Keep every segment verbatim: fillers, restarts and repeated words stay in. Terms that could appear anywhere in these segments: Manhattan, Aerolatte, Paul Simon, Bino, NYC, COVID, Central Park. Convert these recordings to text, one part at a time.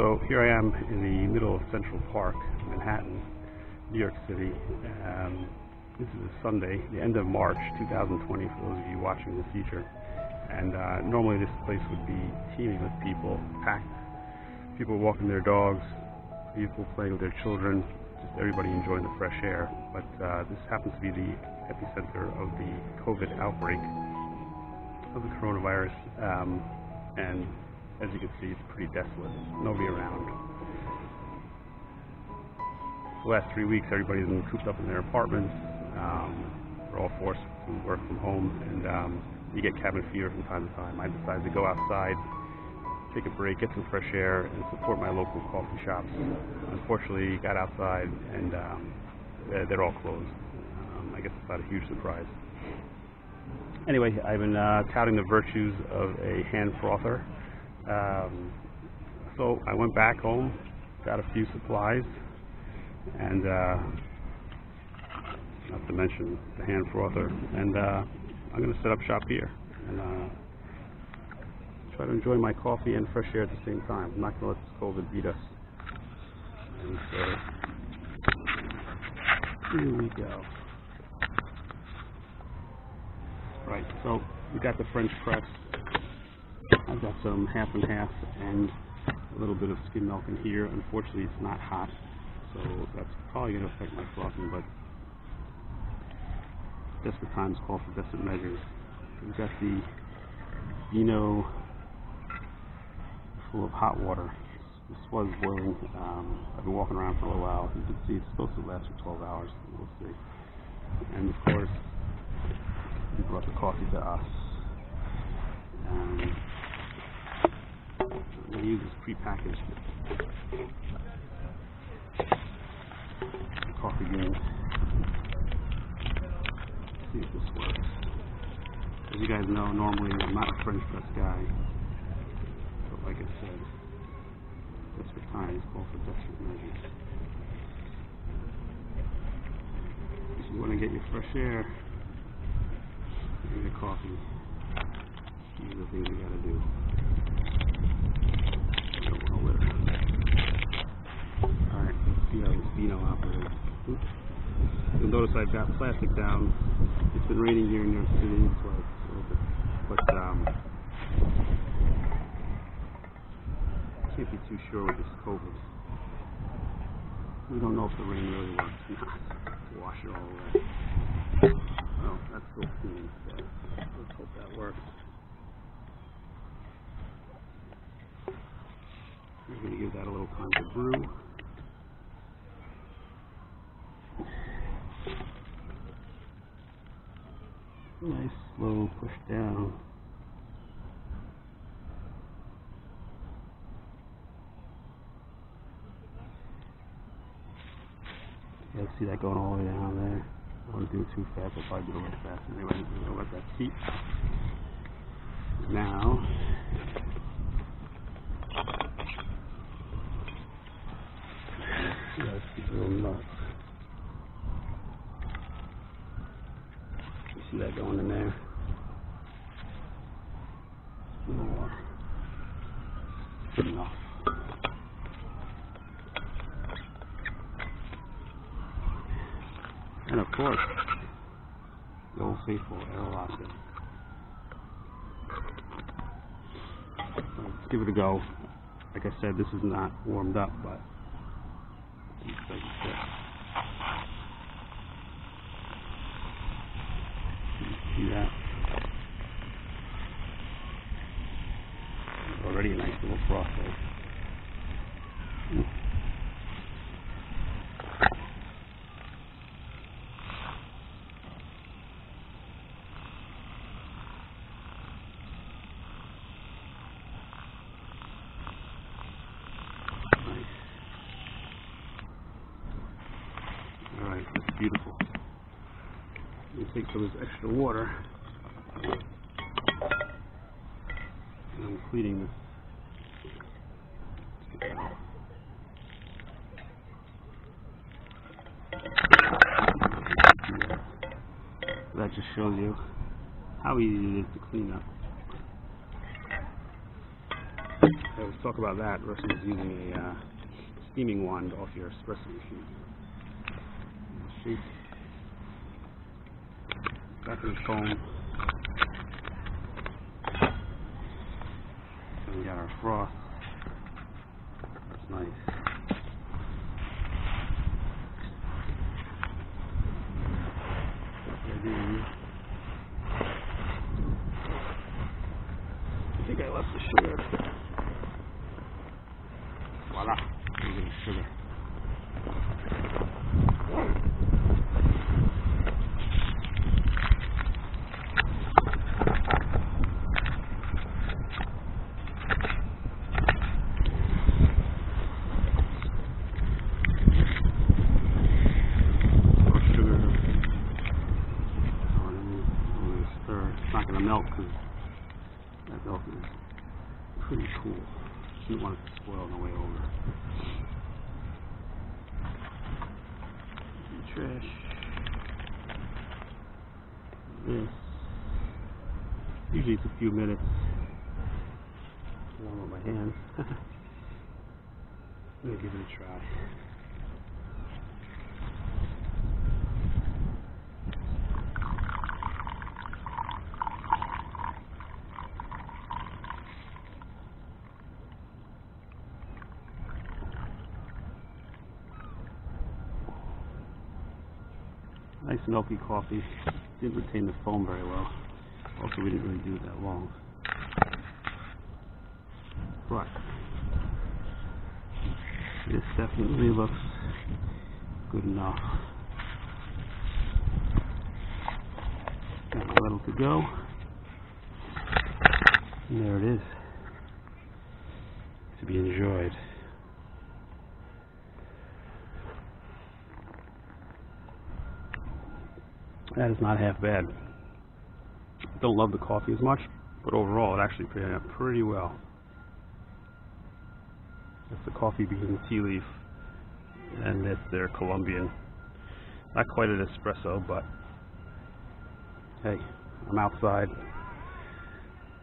So here I am in the middle of Central Park, Manhattan, New York City. Um, this is a Sunday, the end of March two thousand twenty, for those of you watching the future. And uh, normally this place would be teeming with people, packed, people walking their dogs, people playing with their children, just everybody enjoying the fresh air. But uh, this happens to be the epicenter of the COVID outbreak of the coronavirus, um, and as you can see, it's pretty desolate. Nobody around. The last three weeks, everybody's been cooped up in their apartments. Um, we're all forced to work from home, and um, you get cabin fever from time to time. I decided to go outside, take a break, get some fresh air, and support my local coffee shops. Unfortunately, got outside, and um, they're, they're all closed. Um, I guess it's not a huge surprise. Anyway, I've been uh, touting the virtues of a hand frother. Um, so I went back home, got a few supplies, and uh, not to mention the hand frother, and uh, I'm going to set up shop here and uh, try to enjoy my coffee and fresh air at the same time. I'm not going to let this COVID beat us. And so here we go. Right, so we got the French press. I've got some half and half and a little bit of skim milk in here. Unfortunately, it's not hot, so that's probably going to affect my frotting, but desperate times call for desperate measures. We've got the Bino full of hot water. This was boiling. Um, I've been walking around for a little while. You can see it's supposed to last for twelve hours. We'll see. And of course, we brought the coffee to us. Um, I'm going to use this prepackaged coffee beans. See if this works. As you guys know, normally I'm not a French press guy, but like I said, desperate times call for desperate measures. If you want to get your fresh air and your coffee, these are the things you got to do. Bino operator. Oops. You'll notice I've got plastic down. It's been raining here in New York City, so it's a little bit, but um, can't be too sure with this COVID. We don't know if the rain really works or not. Wash it all away. Well, that's still clean, so let's hope that works. We're going to give that a little time to brew. Nice slow push down. You can see that going all the way down there. I don't want to do it too fast, I'll probably do it really fast. Anyway, I'm going to let that heat. Now, let's get real nuts. See that going in there. A little more. Good enough. And of course, the old faithful Aerolatte. Let's give it a go. Like I said, this is not warmed up, but let's take a sip. That. Already a nice little froth there. Mm. Nice. Alright, that's beautiful. I'm going to take some of this extra water, and I'm cleaning this. That just shows you how easy it is to clean up. There we we'll talk about that versus using a uh, steaming wand off your espresso machine. Sheet. Back in the foam. So we got our froth. That's nice. I think I left the sugar. Voila, I'm getting sugar. Milk, because that milk is pretty cool. You don't want it to spoil on the way over. Trash. This. Usually it's a few minutes. Warm up my hands. I'm gonna give it a try. Nice milky coffee. Didn't retain the foam very well. Also, we didn't really do it that long. But this definitely looks good enough. Got a little to go. And there it is. To be enjoyed. That is not half bad. Don't love the coffee as much, but overall it actually paired up pretty well. That's the coffee bean tea leaf, and it's their Colombian. Not quite an espresso, but hey, I'm outside.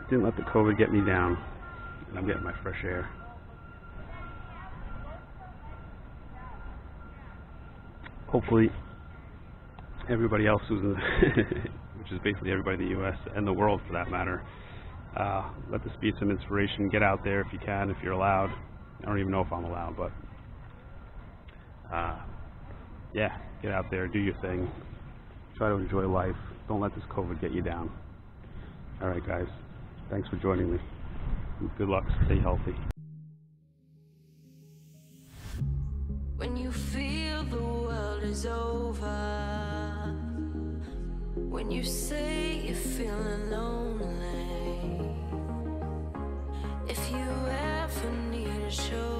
I didn't let the COVID get me down, and I'm getting my fresh air. Hopefully everybody else who's in which is basically everybody in the U S and the world for that matter, uh, let this be some inspiration. Get out there if you can, if you're allowed. I don't even know if I'm allowed, but uh, yeah, get out there, do your thing, try to enjoy life. Don't let this COVID get you down. Alright guys, thanks for joining me. Good luck, stay healthy. When you feel the world is over, when you say you're feeling lonely, if you ever need a show.